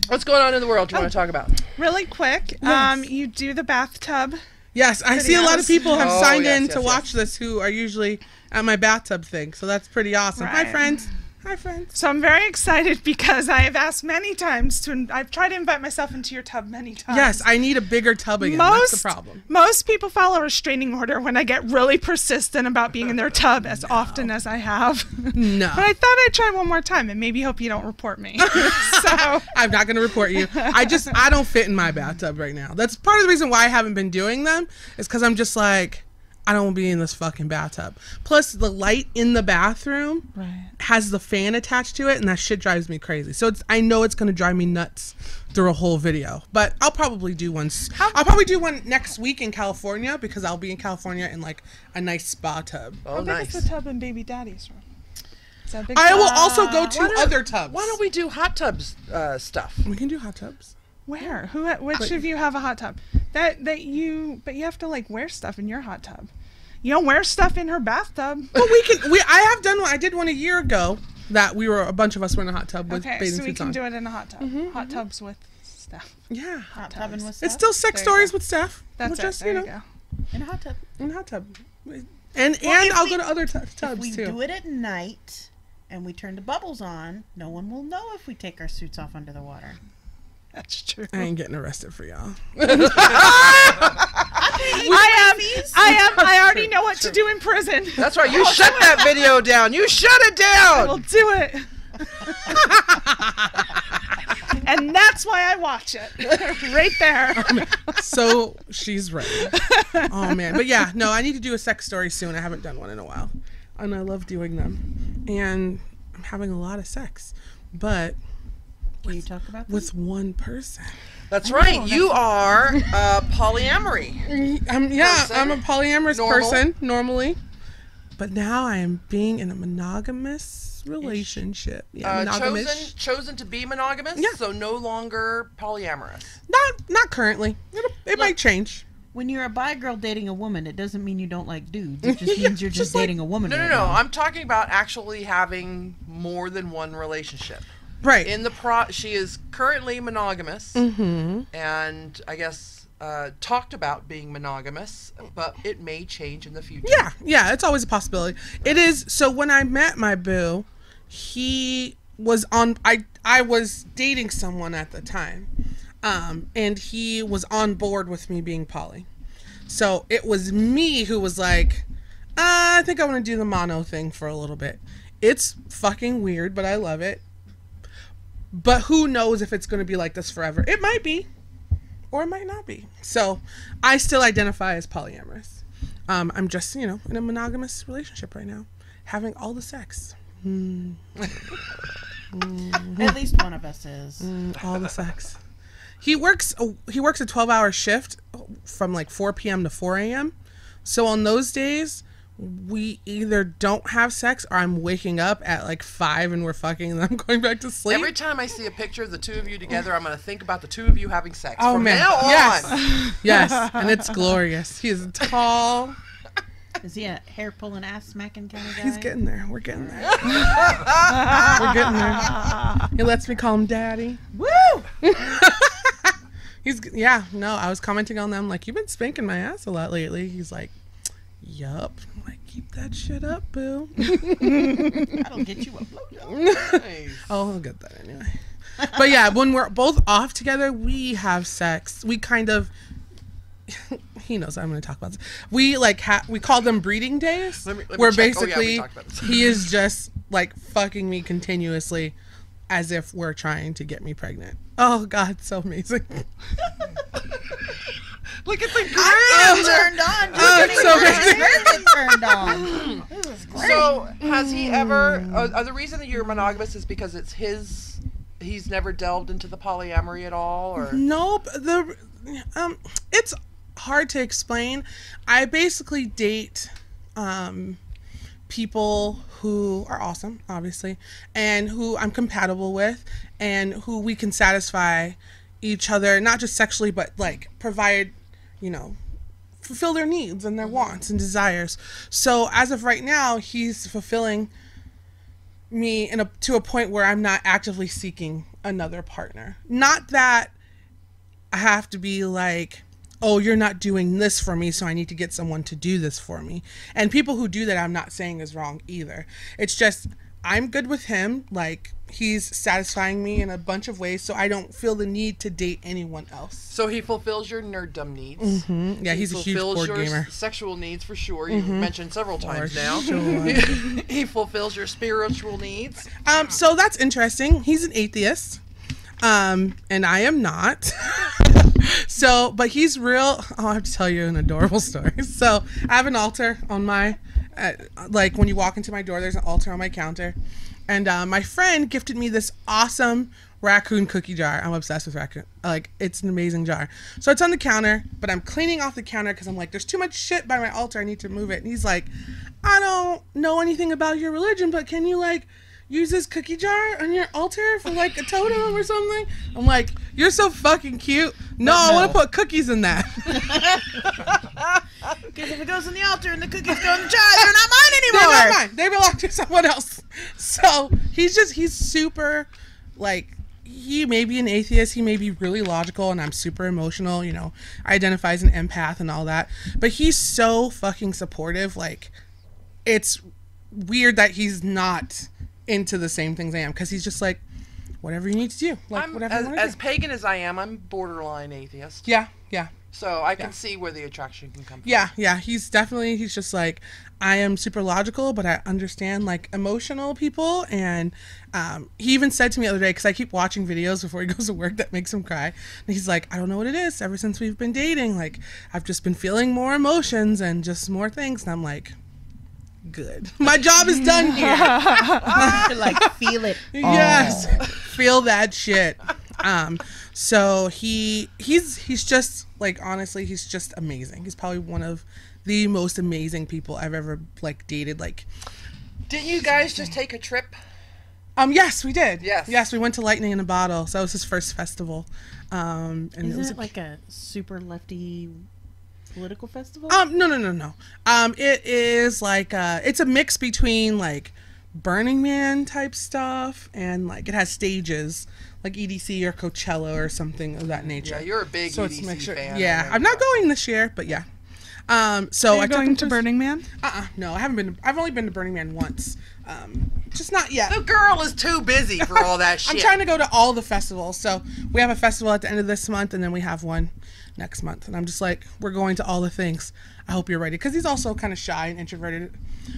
What's going on in the world you want to talk about? Really quick, you do the bathtub. Yes, I see a lot of people have signed in to watch this who are usually at my bathtub thing, so that's pretty awesome. Right. Hi, friends. Hi, friends. So I'm very excited because I have asked many times to. I've tried to invite myself into your tub many times. Yes, I need a bigger tub again. That's the problem. Most people follow a restraining order when I get really persistent about being in their tub as often as I have. No. But I thought I'd try one more time and maybe hope you don't report me. So I'm not going to report you. I don't fit in my bathtub right now. That's part of the reason why I haven't been doing them is because I'm just like, I don't want to be in this fucking bathtub. Plus, the light in the bathroom has the fan attached to it, and that shit drives me crazy. So I know it's going to drive me nuts through a whole video, but I'll probably do one. I'll probably do one next week in California because I'll be in California in like a nice spa tub. Oh, nice. How big is the tub in Baby Daddy's room? I will also go to other tubs. Why don't we do hot tubs stuff? We can do hot tubs. Where? Who? Which of you have a hot tub? But you have to like wear stuff in your hot tub. You don't wear stuff in her bathtub. But we can. I have done one. I did one a year ago that we were a bunch of us were in a hot tub with bathing suits on. Okay, so we can do it in a hot tub. Mm-hmm, hot tubs with Steph. Yeah, hot tubs with Steph. It's still sex stories with Steph. That's just there you go. In a hot tub. In a hot tub. And I'll go to other tubs too. If we do it at night and we turn the bubbles on, no one will know if we take our suits off under the water. That's true. I ain't getting arrested for y'all. I already know what to do in prison. That's right. You shut that video down. You shut it down. I will do it. And that's why I watch it. Right there. So she's right. Oh, man. But yeah, no, I need to do a sex story soon. I haven't done one in a while. And I love doing them. And I'm having a lot of sex. But... Can you talk about with one person? That's right. You are polyamory. I'm a polyamorous person normally, but now I am being in a monogamous relationship. Yeah, chosen to be monogamous. Yeah. So no longer polyamorous. Not currently. It might change. When you're a bi girl dating a woman, it doesn't mean you don't like dudes. It just means you're just dating a woman. No. I'm talking about actually having more than one relationship. Right. She is currently monogamous, and I guess talked about being monogamous, but it may change in the future. Yeah, it's always a possibility. It is. So when I met my boo, he was on. I was dating someone at the time, and he was on board with me being poly. So it was me who was like, I think I want to do the mono thing for a little bit. It's fucking weird, but I love it. But who knows if it's going to be like this forever? It might be, or it might not be. So I still identify as polyamorous. I'm just, in a monogamous relationship right now, having all the sex. At least one of us is. All the sex. He works a 12-hour shift from like 4 p.m. to 4 a.m. So on those days, we either don't have sex or I'm waking up at like 5 and we're fucking and I'm going back to sleep. Every time I see a picture of the two of you together, I'm going to think about the two of you having sex. Oh, man. From now on. Yes. And it's glorious. He's tall. Is he a hair pulling, ass smacking kind of guy? He's getting there. We're getting there. We're getting there. He lets me call him daddy. Woo! I was commenting on them like, you've been spanking my ass a lot lately. He's like, yup. I'm like, keep that shit up, boo. That'll get you a blowjob. Nice. Oh, I'll get that anyway. But yeah, when we're both off together, we have sex. We kind of... He knows I'm going to talk about this. We like we call them breeding days. Where basically he is just like fucking me continuously as if we're trying to get me pregnant. Oh, God, so amazing. Look at the girl turned on. So has he ever? The reason that you're monogamous is because it's his. He's never delved into the polyamory at all, or nope. It's hard to explain. I basically date people who are awesome, obviously, and who I'm compatible with, and who we can satisfy each other, not just sexually, but like provide, you know, fulfill their needs and their wants and desires. So as of right now, he's fulfilling me in to a point where I'm not actively seeking another partner. Not that I have to be like, oh, you're not doing this for me, so I need to get someone to do this for me. And people who do that, I'm not saying is wrong either. It's just, I'm good with him. Like, he's satisfying me in a bunch of ways, so I don't feel the need to date anyone else. So he fulfills your nerddom needs. Mm-hmm. Yeah, he's a huge board gamer. He fulfills your sexual needs, for sure. You've mentioned several times now. Sure. He fulfills your spiritual needs. So that's interesting. He's an atheist, and I am not. So, but he's real. I'll have to tell you an adorable story. So I have an altar on my, like when you walk into my door, there's an altar on my counter. And my friend gifted me this awesome raccoon cookie jar. I'm obsessed with raccoon. Like, it's an amazing jar. So it's on the counter, but I'm cleaning off the counter because I'm like, there's too much shit by my altar. I need to move it. And he's like, I don't know anything about your religion, but can you like use this cookie jar on your altar for like a totem or something? I'm like, you're so fucking cute. No, I want to put cookies in that. Because if it goes in the altar and the cookies go in the jar, they're not mine anymore. They're not mine. They belong to someone else. So he's super, like, he may be an atheist. He may be really logical, and I'm super emotional. You know, I identify as an empath and all that. But he's so fucking supportive. Like, it's weird that he's not into the same things I am, because he's just like, whatever you need to do, like, whatever you want to do. As pagan as I am, I'm borderline atheist. Yeah, yeah. So I can see where the attraction can come from. Yeah, yeah. He's just like, I am super logical, but I understand like emotional people. And he even said to me the other day, because I keep watching videos before he goes to work that makes him cry. And he's like, I don't know what it is. Ever since we've been dating, like, I've just been feeling more emotions and just more things. And I'm like, good. My job is done here. Like, feel it. Yes. Feel that shit. So he's just like, honestly, he's just amazing. He's probably one of the most amazing people I've ever like dated. Like, didn't you guys just take a trip? Yes, we did. Yes, we went to Lightning in a Bottle. So that was his first festival. And isn't it like a super lefty political festival? No. It is like it's a mix between like Burning Man type stuff and like it has stages like EDC or Coachella or something of that nature. Yeah, you're a big EDC fan. Yeah, I'm not going this year, but yeah. So I'm going to Burning Man. No, I haven't been. I've only been to Burning Man once. Just not yet. The girl is too busy for all that shit. I'm trying to go to all the festivals. So we have a festival at the end of this month, and then we have one next month. And I'm just like, we're going to all the things. I hope you're ready, because he's also kind of shy and introverted.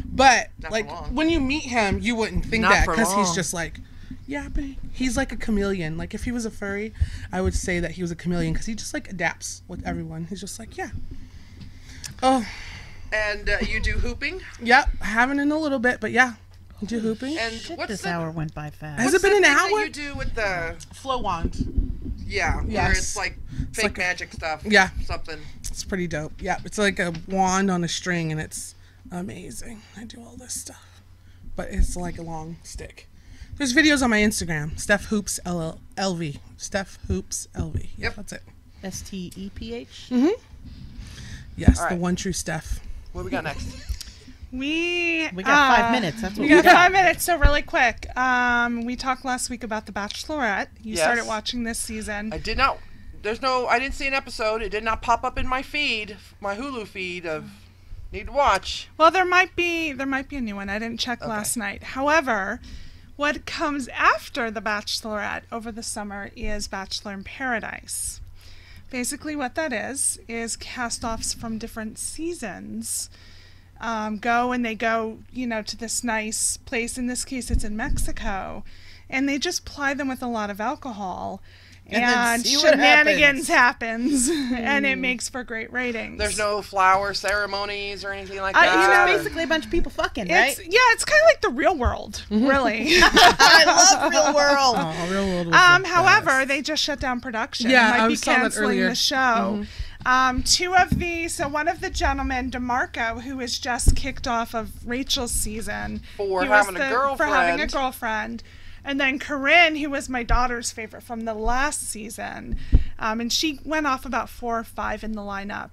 But not like when you meet him, you wouldn't think not that, because he's just like, yeah, but he's like a chameleon. Like, if he was a furry, I would say that he was a chameleon, because he just like adapts with everyone. He's just like, yeah. Oh, and you do hooping? Yep, I haven't in a little bit, but yeah, I do hooping. And hour went by fast. Has it been an hour? That you do with the flow wand? Yeah, yes. Where it's like fake like magic stuff. Yeah, something. It's pretty dope. Yeah, it's like a wand on a string, and it's amazing. I do all this stuff, but it's like a long stick. There's videos on my Instagram, Steph Hoops LLV. Steph Hoops LLV. Yep, that's it. STEPH. Mm-hmm. Yes, right. The one true Steph. What do we got next? We got 5 minutes. That's what we got. We got 5 minutes, so really quick. We talked last week about The Bachelorette. You started watching this season. I did not. I didn't see an episode. It did not pop up in my feed, my Hulu feed of need to watch. Well, there might be a new one. I didn't check last night. However, what comes after The Bachelorette over the summer is Bachelor in Paradise. Basically what that is cast-offs from different seasons go, you know, to this nice place. In this case, it's in Mexico. And they just ply them with a lot of alcohol. And shenanigans happens. And it makes for great ratings. There's no flower ceremonies or anything like that. You know, basically a bunch of people fucking, right? Yeah, it's kind of like The Real World, really. I love Real World. Oh, Real World was however, they just shut down production. Yeah, I saw that earlier. Might be canceling the show. Two of the, so one of the gentlemen, DeMarco, who was just kicked off of Rachel's season. For having a girlfriend. And then Corinne, who was my daughter's favorite from the last season. And she went off about 4 or 5 in the lineup.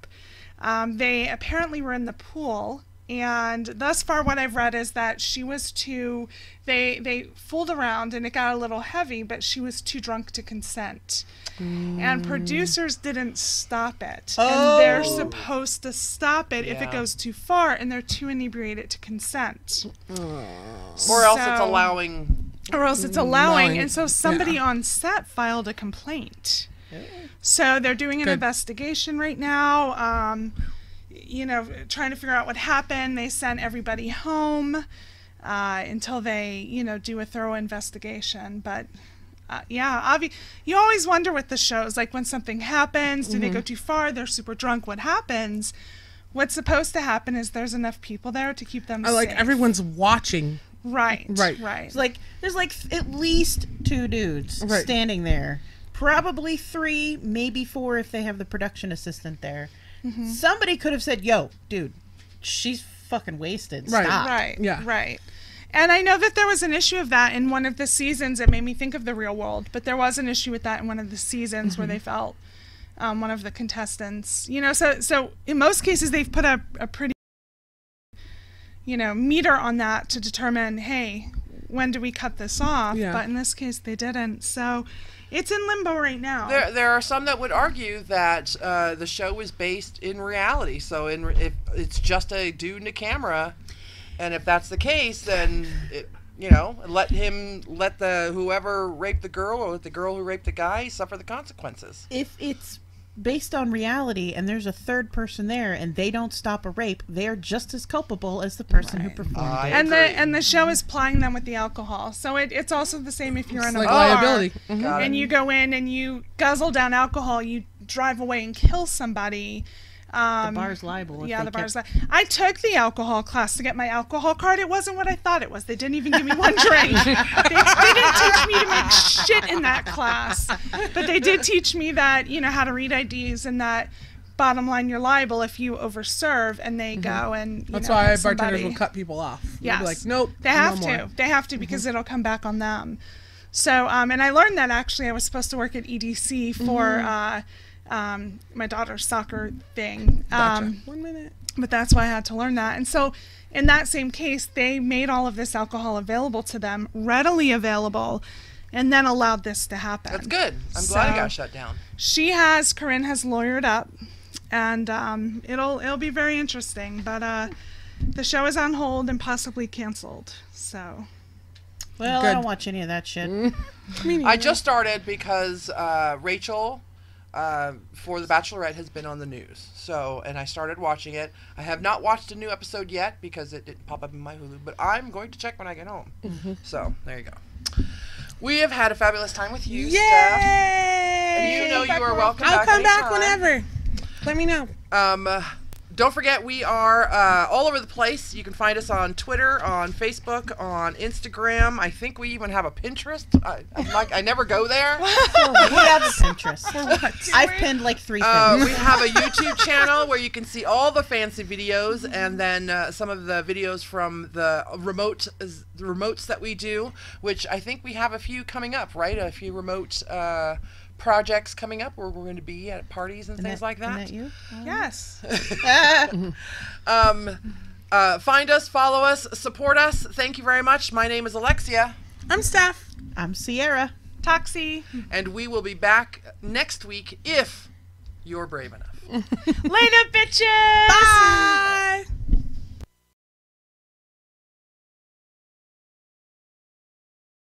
They apparently were in the pool. And thus far what I've read is that she was too, they fooled around and it got a little heavy, but she was too drunk to consent. Mm. And producers didn't stop it. Oh. And they're supposed to stop it if it goes too far, and they're too inebriated to consent. Or else it's allowing. And so somebody on set filed a complaint. Yeah. So they're doing an investigation right now. You know, trying to figure out what happened. They sent everybody home until they, you know, do a thorough investigation. But, yeah, you always wonder with the shows, like when something happens, do they go too far? They're super drunk. What happens? What's supposed to happen is there's enough people there to keep them safe. Like everyone's watching. Right. Right. Right. It's like, there's like at least 2 dudes standing there. Probably 3, maybe 4 if they have the production assistant there. Mm-hmm. Somebody could have said, yo, dude, she's fucking wasted. Right. Stop. Right. Yeah. Right. And I know that there was an issue of that in one of the seasons. It made me think of The Real World, but there was an issue with that in one of the seasons where they felt one of the contestants, you know, so in most cases they've put a pretty, you know, meter on that to determine, hey, when do we cut this off? Yeah. But in this case they didn't. So it's in limbo right now. There are some that would argue that the show is based in reality, so if it's just a dude in a camera, and if that's the case, then it, you know, let the whoever raped the girl or let the girl who raped the guy suffer the consequences. If it's based on reality and there's a third person there and they don't stop a rape, they're just as culpable as the person who performed it. And the show is plying them with the alcohol, so it's also the same if you're in a bar and you go in and you guzzle down alcohol, you drive away and kill somebody. The bar's liable. Yeah, the bar's liable. I took the alcohol class to get my alcohol card. It wasn't what I thought it was. They didn't even give me one drink. They didn't teach me to make shit in that class. But they did teach me that, you know, how to read IDs and that, bottom line, you're liable if you overserve and they go and, you That's know, why bartenders will cut people off. Yeah. Like, nope. They have to. More. They have to because it'll come back on them. So, and I learned that actually I was supposed to work at EDC for, my daughter's soccer thing. But that's why I had to learn that. And so in that same case, they made all of this alcohol available to them, readily available, and then allowed this to happen. That's good. I'm glad it got shut down. Corinne has lawyered up, and it'll be very interesting. But the show is on hold and possibly canceled. So I don't watch any of that shit. I just started because Rachel for The Bachelorette has been on the news, and I started watching it. I have not watched a new episode yet because it didn't pop up in my Hulu, but I'm going to check when I get home. So there you go. We have had a fabulous time with you, Steph. And you know you are welcome. I'll come back whenever. Let me know. Don't forget, we are all over the place. You can find us on Twitter, on Facebook, on Instagram. I think we even have a Pinterest. I never go there. We have a Pinterest. I've pinned like 3 things. We have a YouTube channel where you can see all the fancy videos and then some of the videos from the remotes that we do, which I think we have a few coming up, right? A few remote projects coming up where we're going to be at parties and things like that. Isn't that you? Yes. Find us, follow us, support us. Thank you very much. My name is Alexia. I'm Steph. I'm Sierra. Toxie. And we will be back next week if you're brave enough. Later, bitches. Bye.